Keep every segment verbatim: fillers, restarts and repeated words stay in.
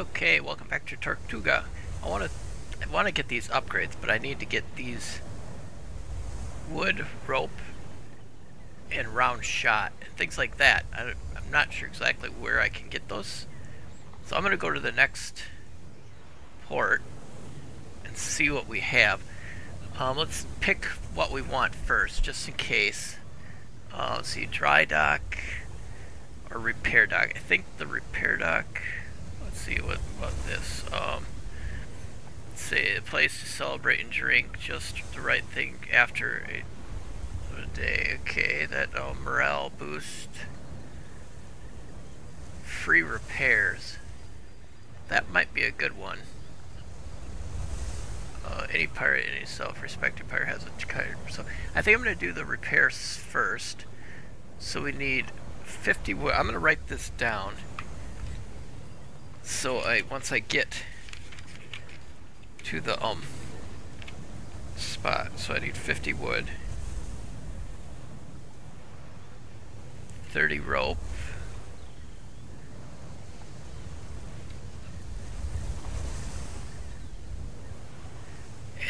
Okay, welcome back to Tortuga. I want to I want to get these upgrades, but I need to get these wood, rope, and round shot, and things like that. I don't, I'm not sure exactly where I can get those. So I'm going to go to the next port and see what we have. Um, let's pick what we want first, just in case. Uh, let's see, dry dock or repair dock. I think the repair dock... see what about this um let's say a place to celebrate and drink, just the right thing after a, a day. Okay, that uh, morale boost, free repairs, that might be a good one. Uh, any pirate, any self-respecting pirate has a kind of, so I think I'm going to do the repairs first. So we need fifty wood. I'm going to write this down. So I once I get to the um spot, so I need fifty wood, thirty rope,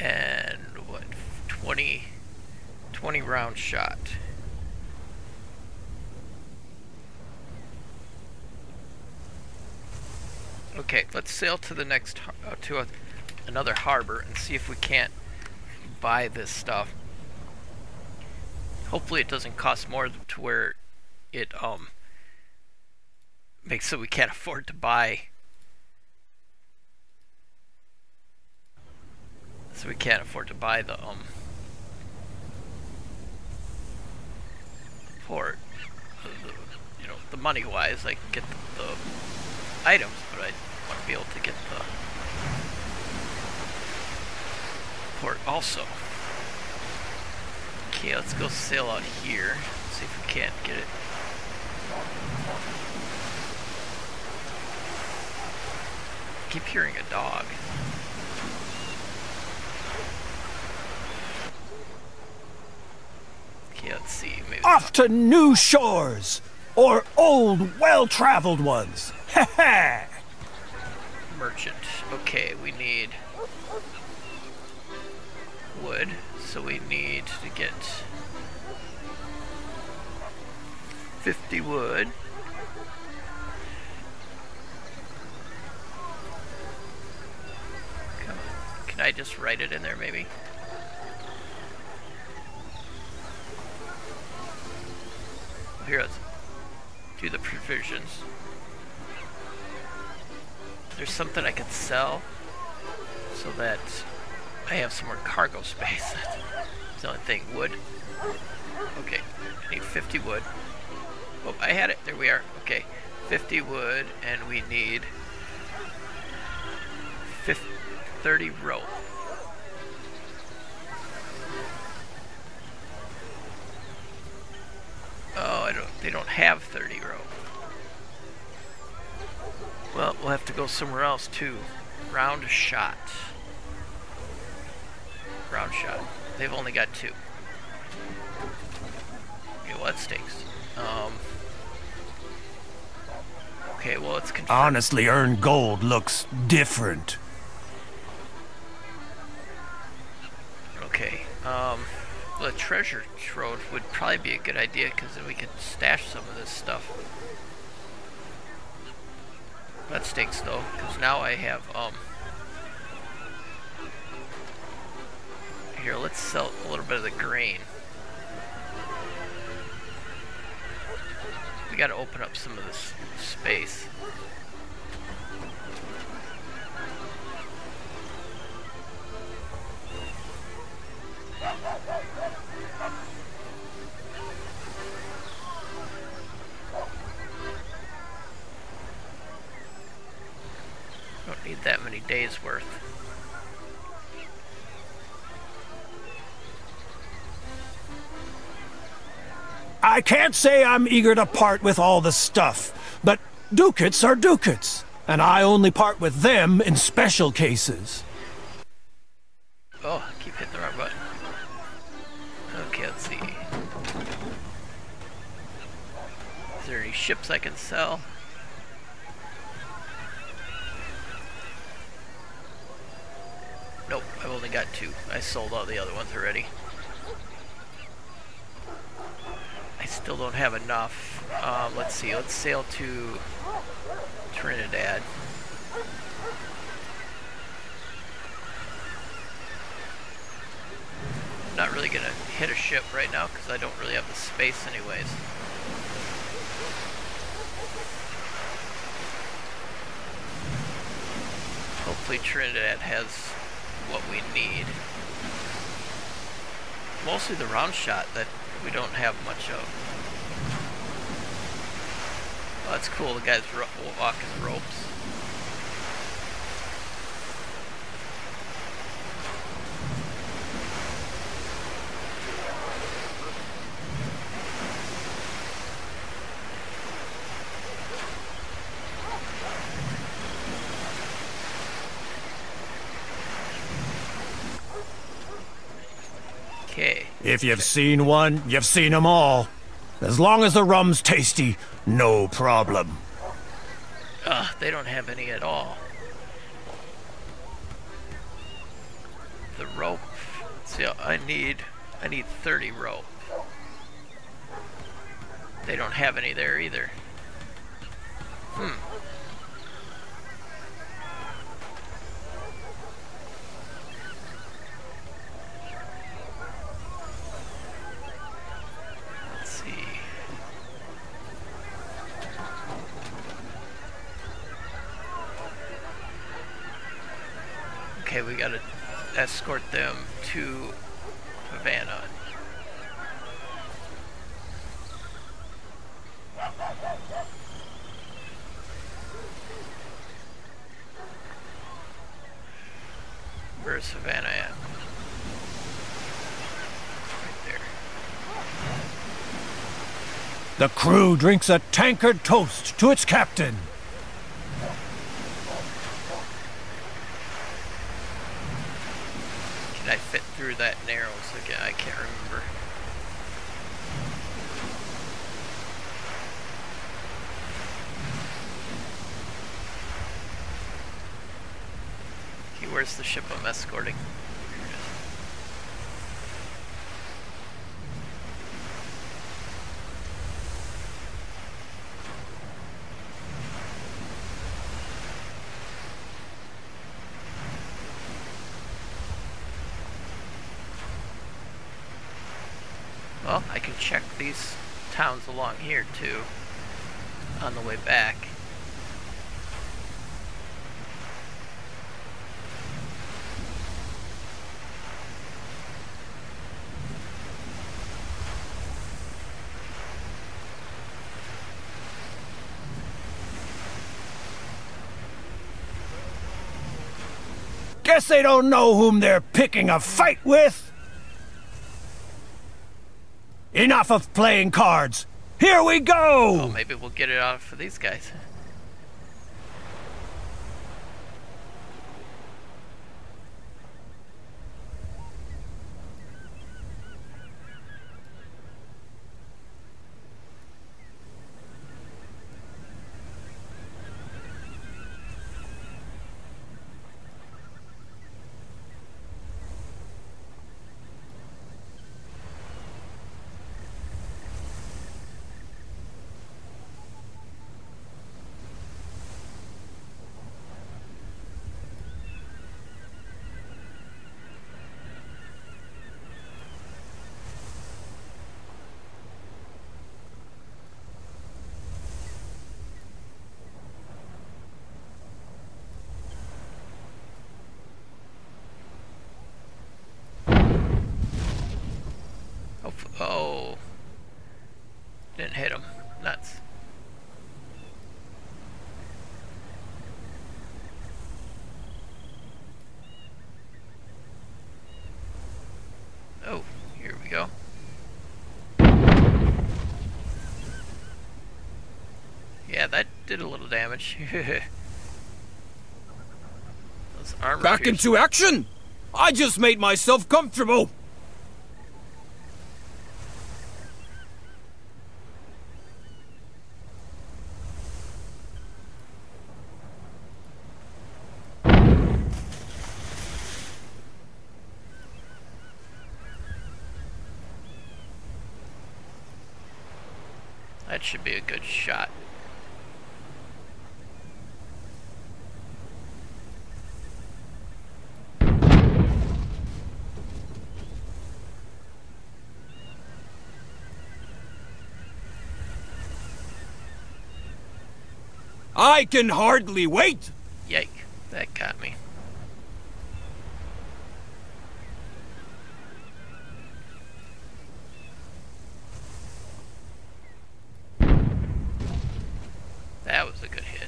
and what, twenty, twenty round shot. Okay, let's sail to the next, uh, to a, another harbor and see if we can't buy this stuff. Hopefully it doesn't cost more to where it um makes so we can't afford to buy, so we can't afford to buy the um port, uh, the, you know, the money wise. I can get the, the items, but I want to be able to get the port also. Okay, let's go sail out here, see if we can't get it. I keep hearing a dog. Okay, let's see. Maybe off to new shores, or old, well-traveled ones. Merchant. Okay, we need wood, so we need to get fifty wood. Come on. Can I just write it in there, maybe? Here, let's do the provisions. There's something I could sell so that I have some more cargo space. That's the only thing. Wood. Okay, I need fifty wood. Oh, I had it. There we are. Okay, fifty wood, and we need thirty rope. Oh, I don't. They don't have thirty rope. Well, we'll have to go somewhere else too. Round shot. Round shot. They've only got two. Okay, well that stinks. Um, okay, well it's confirmed. Honestly, earned gold looks different. Okay. Um, well, a treasure trove would probably be a good idea, because then we could stash some of this stuff. That stinks though, because now I have, um... here, let's sell a little bit of the grain. We gotta open up some of this space. Need that many days worth. I can't say I'm eager to part with all the stuff, but ducats are ducats, and I only part with them in special cases. Oh, I keep hitting the wrong button. Okay, let's see. Is there any ships I can sell? Nope, I've only got two. I sold all the other ones already. I still don't have enough. Um, let's see, let's sail to Trinidad. I'm not really gonna hit a ship right now because I don't really have the space anyways. Hopefully Trinidad has what we need. Mostly the round shot that we don't have much of. Well, that's cool, the guy's ro walking the ropes. If you've seen one, you've seen them all. As long as the rum's tasty, no problem. Ugh, they don't have any at all. The rope. See, I need, I need thirty rope. They don't have any there either. Hmm. We gotta escort them to Havana. Where's Havana at? Right there. The crew drinks a tankard toast to its captain. That narrows again, I can't remember. Okay, where's the ship I'm escorting? Here it is. Well, I can check these towns along here too on the way back. Guess they don't know whom they're picking a fight with. Enough of playing cards. Here we go! Oh, maybe we'll get it out for these guys. Oh, didn't hit him. Nuts. Oh, here we go. Yeah, that did a little damage. Those armor Back piercing. Into action! I just made myself comfortable! That should be a good shot. I can hardly wait! Yike, that got me. That was a good hit.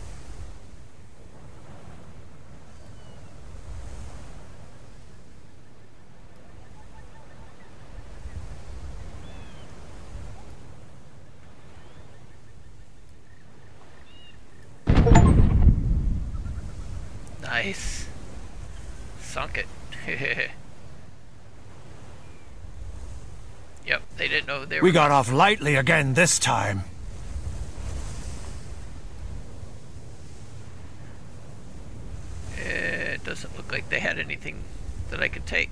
Nice. Sunk it. Yep, they didn't know they were. We got off lightly again this time. It doesn't look like they had anything that I could take.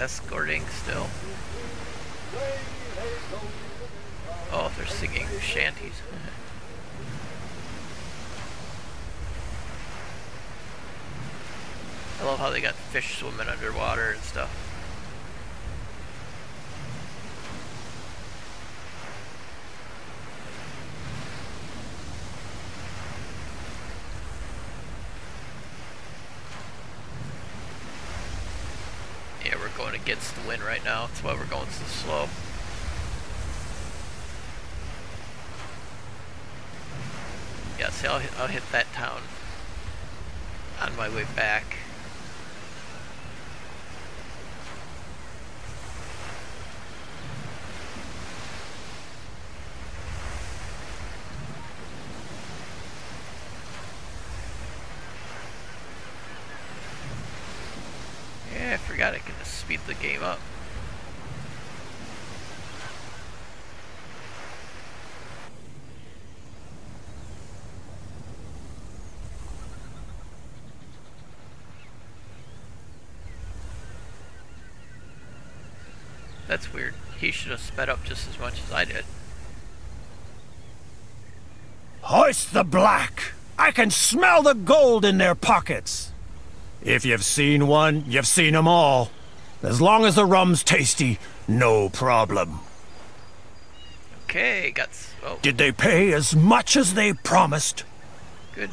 Escorting still. Oh, they're singing shanties. I love how they got fish swimming underwater and stuff. Against the wind right now, that's why we're going so slow. Yeah, see, I'll hit, I'll hit that town on my way back. I can just speed the game up. That's weird. He should have sped up just as much as I did. Hoist the black! I can smell the gold in their pockets! If you've seen one, you've seen them all. As long as the rum's tasty, no problem. Okay, got... Oh. Did they pay as much as they promised? Good.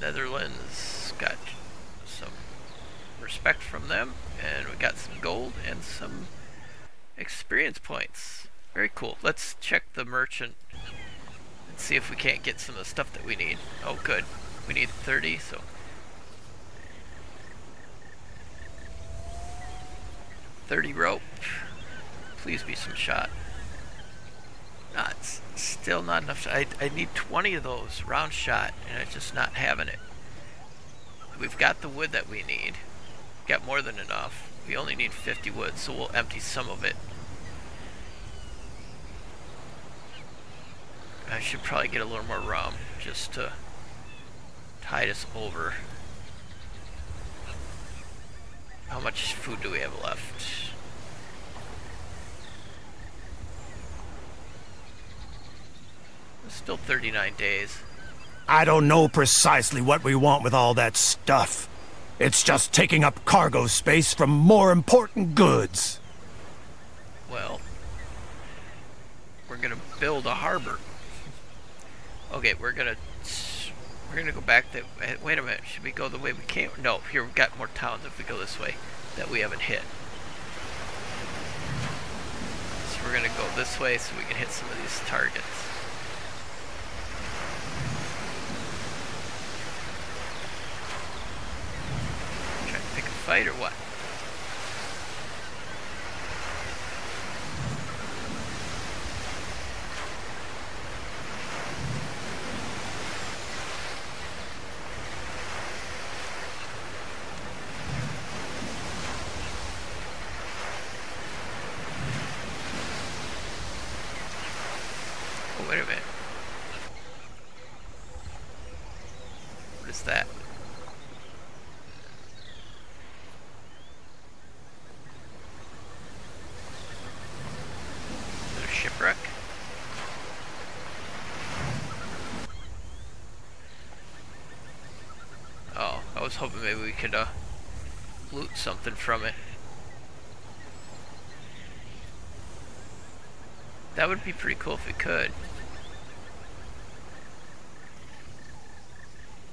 Netherlands got some respect from them, and we got some gold and some experience points. Very cool. Let's check the merchant and see if we can't get some of the stuff that we need. Oh, good. We need thirty, so... thirty rope. Please be some shot. Not, still not enough shot. I, I need twenty of those round shot, and I'm just not having it. We've got the wood that we need. We've got more than enough. We only need fifty wood, so we'll empty some of it. I should probably get a little more rum just to tide us over. How much food do we have left? It's still thirty-nine days. I don't know precisely what we want with all that stuff. It's just taking up cargo space from more important goods. Well, we're gonna build a harbor. Okay, we're gonna we're gonna go back that way. Wait a minute, should we go the way we came? No, here we've got more towns if we go this way that we haven't hit. So we're gonna go this way so we can hit some of these targets. Trying to pick a fight or what? I was hoping maybe we could uh, loot something from it. That would be pretty cool if we could.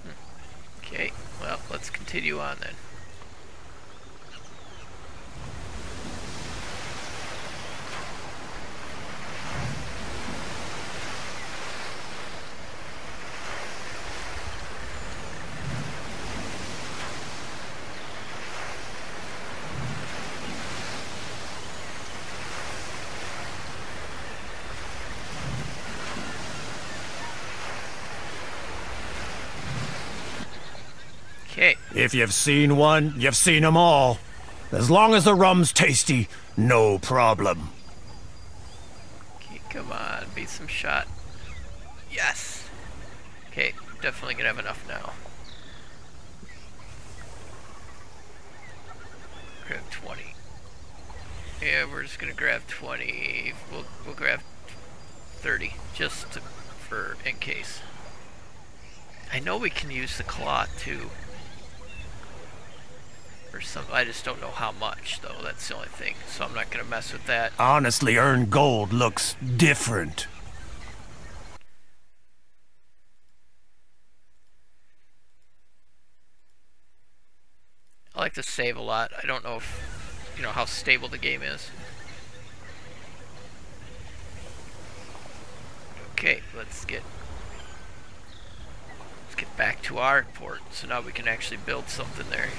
Hmm. Okay, well, let's continue on then. If you've seen one, you've seen them all. As long as the rum's tasty, no problem. Okay, come on, beat some shot. Yes! Okay, definitely gonna have enough now. Grab twenty. Yeah, we're just gonna grab twenty. We'll, we'll grab thirty, just to, for in case. I know we can use the claw too. Or something. I just don't know how much, though. That's the only thing. So I'm not going to mess with that. Honestly, earned gold looks different. I like to save a lot. I don't know if, you know, how stable the game is. Okay, let's get... Let's get back to our port. So now we can actually build something there.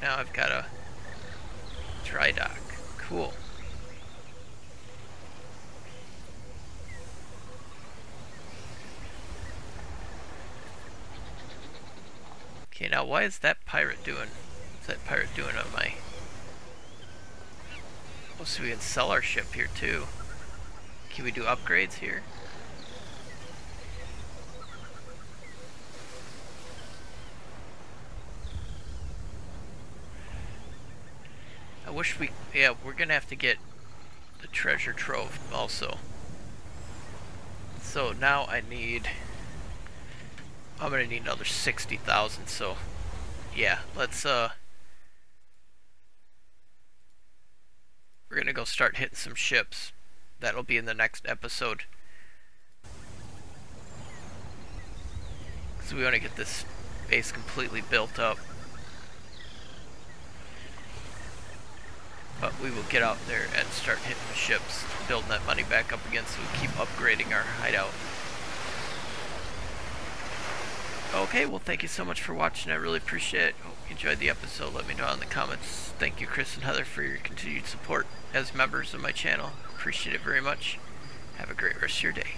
Now I've got a dry dock. Cool. Okay, now why is that pirate doing? What's that pirate doing on my? Oh, so we can sell our ship here too. Can we do upgrades here? Wish we, yeah, we're gonna have to get the treasure trove also. So now I need, I'm gonna need another sixty thousand. So yeah, let's uh, we're gonna go start hitting some ships. That'll be in the next episode. So we want to get this base completely built up. But we will get out there and start hitting the ships, building that money back up again so we keep upgrading our hideout. Okay, well, thank you so much for watching. I really appreciate it. Hope you enjoyed the episode. Let me know in the comments. Thank you, Chris and Heather, for your continued support as members of my channel. Appreciate it very much. Have a great rest of your day.